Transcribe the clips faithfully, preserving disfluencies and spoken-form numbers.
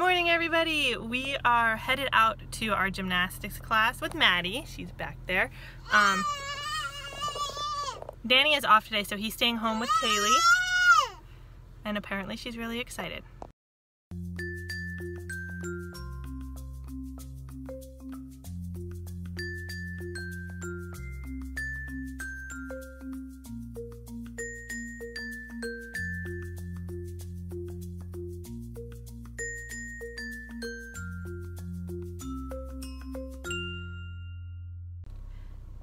morning, everybody. We are headed out to our gymnastics class with Maddie. She's back there. Um, Danny is off today, so he's staying home with Kaylee. And apparently she's really excited.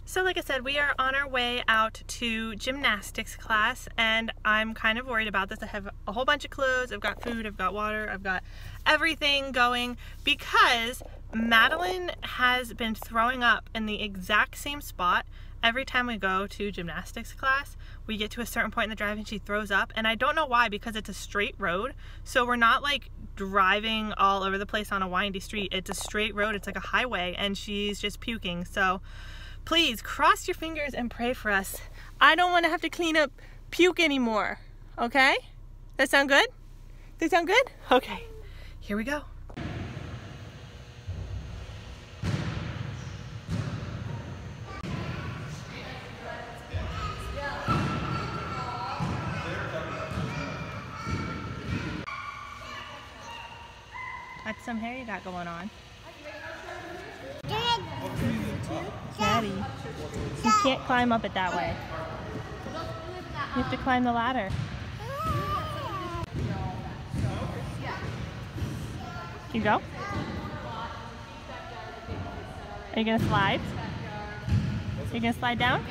So like I said, we are on our way out to gymnastics class, and I'm kind of worried about this. I have a whole bunch of clothes, I've got food, I've got water, I've got everything going because Madeline has been throwing up in the exact same spot every time we go to gymnastics class. We get to a certain point in the drive and she throws up, and I don't know why, because it's a straight road, so we're not like driving all over the place on a windy street. It's a straight road, it's like a highway, and she's just puking. So please cross your fingers and pray for us. I don't want to have to clean up puke anymore. Okay? That sound good? That sound good? Okay. Here we go. That's some hair you got going on. Daddy, you can't climb up it that way. You have to climb the ladder. You go? Are you gonna slide? Are you gonna slide down?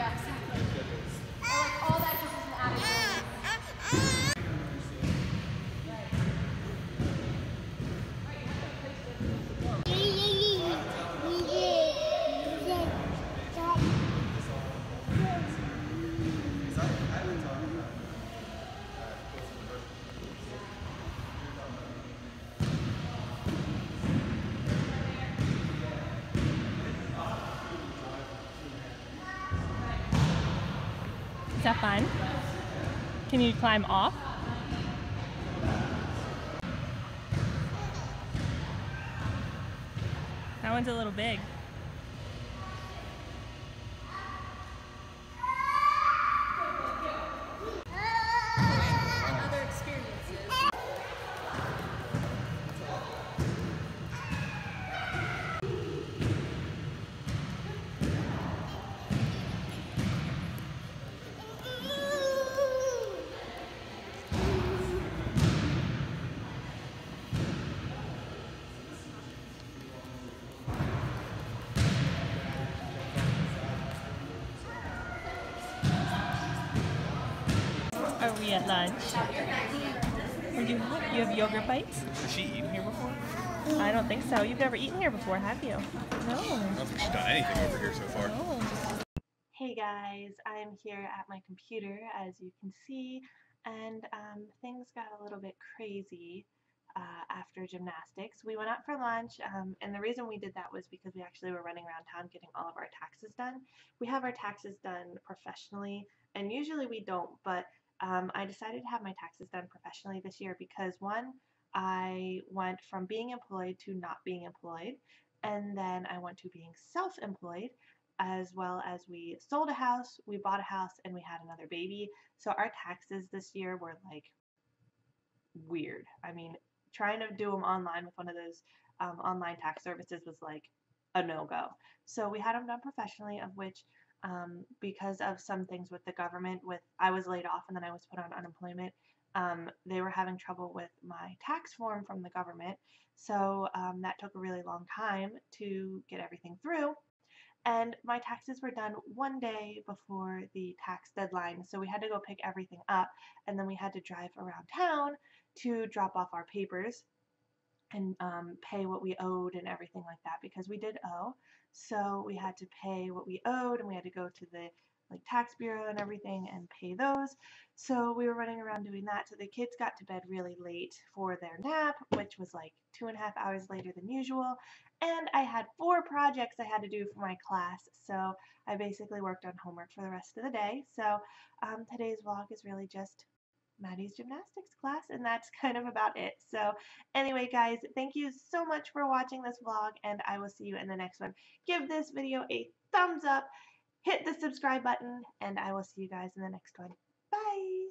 Is that fun? Can you climb off? That one's a little big. At lunch. Would you, you have yogurt bites? Has she eaten here before? I don't think so. You've never eaten here before, have you? No. I don't think she's done anything over here so far. No. Hey guys, I'm here at my computer, as you can see, and um, things got a little bit crazy uh, after gymnastics. We went out for lunch, um, and the reason we did that was because we actually were running around town getting all of our taxes done. We have our taxes done professionally, and usually we don't, but Um, I decided to have my taxes done professionally this year because, one, I went from being employed to not being employed, and then I went to being self-employed, as well as we sold a house, we bought a house, and we had another baby. So our taxes this year were, like, weird. I mean, trying to do them online with one of those um, online tax services was, like, a no-go. So we had them done professionally, of which... Um, because of some things with the government, with I was laid off and then I was put on unemployment, um, they were having trouble with my tax form from the government, so um, that took a really long time to get everything through, and my taxes were done one day before the tax deadline, so we had to go pick everything up, and then we had to drive around town to drop off our papers and um, pay what we owed and everything like that, because we did owe. So we had to pay what we owed, and we had to go to the like tax bureau and everything and pay those. So we were running around doing that. So the kids got to bed really late for their nap, which was like two and a half hours later than usual. And I had four projects I had to do for my class. So I basically worked on homework for the rest of the day. So um, today's vlog is really just Maddie's gymnastics class, and that's kind of about it. So anyway, guys, thank you so much for watching this vlog, and I will see you in the next one. Give this video a thumbs up, hit the subscribe button, and I will see you guys in the next one. Bye!